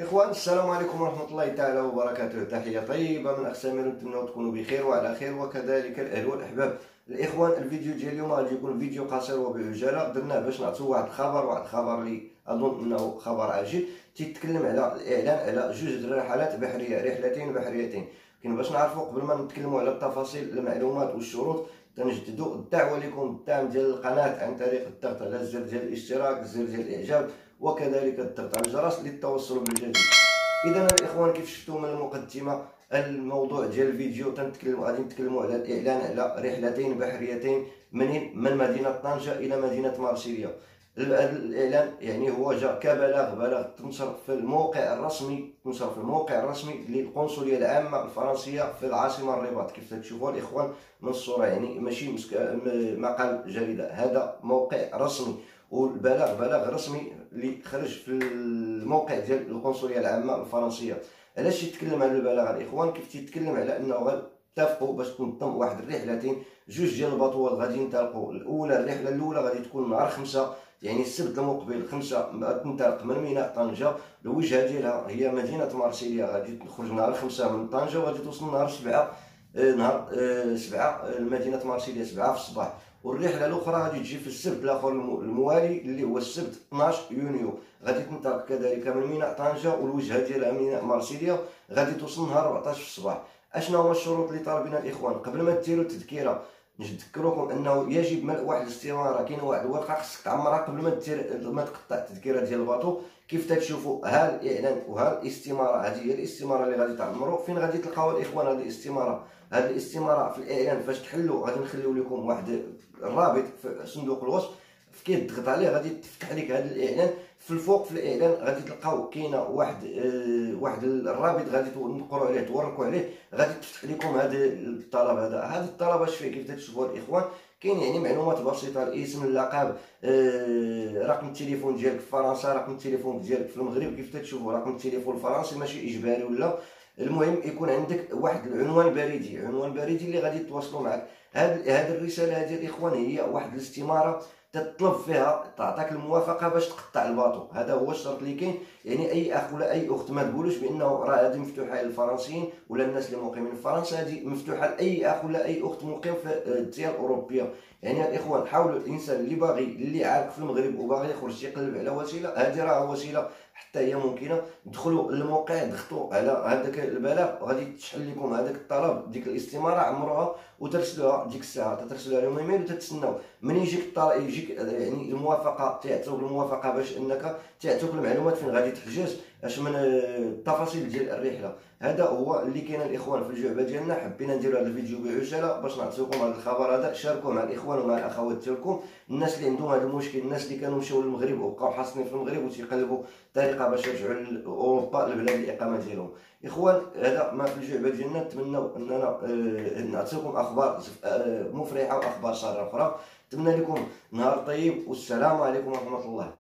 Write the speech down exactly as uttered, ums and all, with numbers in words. إخوان السلام عليكم ورحمة الله تعالى وبركاته. تحية طيبة من أخ سمير، نتمنى تكونوا بخير وعلى خير وكذلك الأهل والأحباب. الإخوان الفيديو ديال اليوم غادي يكون فيديو قصير وبعجالة، درناه باش نعطيو واحد الخبر واحد الخبر اللي أظن أنه خبر عاجل، تيتكلم على الإعلان على جوج رحلات بحرية، رحلتين بحريتين. لكن باش نعرفوا قبل ما نتكلموا على التفاصيل المعلومات والشروط، تنجددوا الدعوة لكم الدعم ديال القناة عن طريق الضغط على الزر ديال الاشتراك، الزر ديال الإعجاب، وكذلك الضغط على الجرس للتوصل بالجديد. اذا الاخوان كيف شفتوا من المقدمه الموضوع ديال الفيديو تنتكلموا غادي نتكلموا على الاعلان على رحلتين بحريتين منين من مدينه طنجه الى مدينه مارسيليا. الاعلان يعني هو جاء كبلاغ بلاغ تنشر في الموقع الرسمي تنشر في الموقع الرسمي للقنصليه العامه الفرنسيه في العاصمه الرباط، كيف تشوفوا الاخوان من الصوره، يعني ماشي مقال جريده، هذا موقع رسمي والبلاغ بلاغ رسمي اللي خرج في الموقع ديال القنصليه العامه الفرنسيه. علاش يتكلم على البلاغ الاخوان؟ كيف تيتكلم على انه غتفقوا باش تنظم واحد الرحلتين، جوج ديال البطولات غادي ينطلقوا. الاولى الرحله الاولى غادي تكون نهار خمسة يعني السبت المقبل، خمسة تنطلق من ميناء طنجه، الوجهه ديالها هي مدينه مارسيليا، غادي تخرج نهار خمسة من طنجه وغادي توصل نهار سبعة نهار سبعة مدينه مارسيليا سبعة في الصباح. والرحله الاخرى غادي تجي في السبت الاخر الموالي اللي هو السبت اثناش يونيو، غادي تنطلق كذلك من ميناء طنجه والوجهه ديالها ميناء مارسيليا، غادي توصل نهار أربعطاش في الصباح. اشنو هما الشروط اللي طالبينها الاخوان؟ قبل ما ديروا التذكيره نذكركم انه يجب ملء واحد الاستماره، كاين واحد الورقه خصك تعمرها قبل ما دير ما تقطع التذكيره ديال الباطو. كيف تشوفوا ها الاعلان وها الاستماره، هذه هي الاستماره اللي غادي تعمروا. فين غادي تلقاو الاخوان هذه الاستماره؟ هذه الاستماره في الاعلان فاش تحلوا غادي نخليو لكم واحد الرابط في صندوق الوصف، كي تضغط عليه غادي تفتح لك هذا الاعلان. في الفوق في الاعلان غادي تلقاو كاينه واحد آه واحد الرابط غادي تنقروا عليه توركوا عليه، غادي تفتح لكم هذا الطلب. هذا هذا الطلب اش فيه؟ كيف تشوفوا الاخوان كاين يعني معلومات بسيطه، الاسم اللقب آه رقم التليفون ديالك في فرنسا، رقم التليفون ديالك في المغرب، كيف تشوفوا رقم التليفون الفرنسي ماشي اجباري ولا. المهم يكون عندك واحد العنوان بريدي، عنوان بريدي اللي غادي تواصلوا معك. هاد هاد الرساله هذه الاخوان هي واحد الاستماره تطلب فيها تعطيك الموافقه باش تقطع الباطو، هذا هو الشرط اللي كاين. يعني اي اخ ولا اي اخت ما تقولوش بانه راه هذه مفتوحه للفرنسيين ولا الناس اللي مقيمين في فرنسا، هذه مفتوحه لاي اخ ولا اي اخت مقيم في الديار الاوروبيه. يعني الاخوان حاولوا الانسان اللي باغي اللي عارف في المغرب وباغي يخرج يقلب على وسيله، هذه راه وسيله حتى هي ممكنه. دخلوا للموقع ضغطوا على هذاك البلاغ وغادي تشحن لكم هذاك الطلب، ديك الاستماره عمروها وترسلوها ديك الساعه، ترسلوها لهم ايميل وتتسناو من يجيك الطلب يجيك يعني الموافقه، تعطوك الموافقه باش انك تعطوك المعلومات فين غادي تحجز اش من التفاصيل ديال الرحله. هذا هو اللي كاين الاخوان في الجعبه ديالنا، حبينا نديروا هذا الفيديو بعجاله باش نعطيكم هذا الخبر هذا. شاركوه مع الاخوان ومع الاخوات ديالكم، الناس اللي عندهم هذا المشكل، الناس اللي كانوا مشاو للمغرب وبقاو حاصلين في المغرب وتيقلبوا طريقه باش يرجعوا لاوروبا لبلاد الاقامه ديالهم. اخوان هذا ما في الجعبه ديالنا، نتمنوا اننا نعطيكم اخبار مفرحه واخبار ساره اخرى. نتمنى لكم نهار طيب والسلام عليكم ورحمه الله.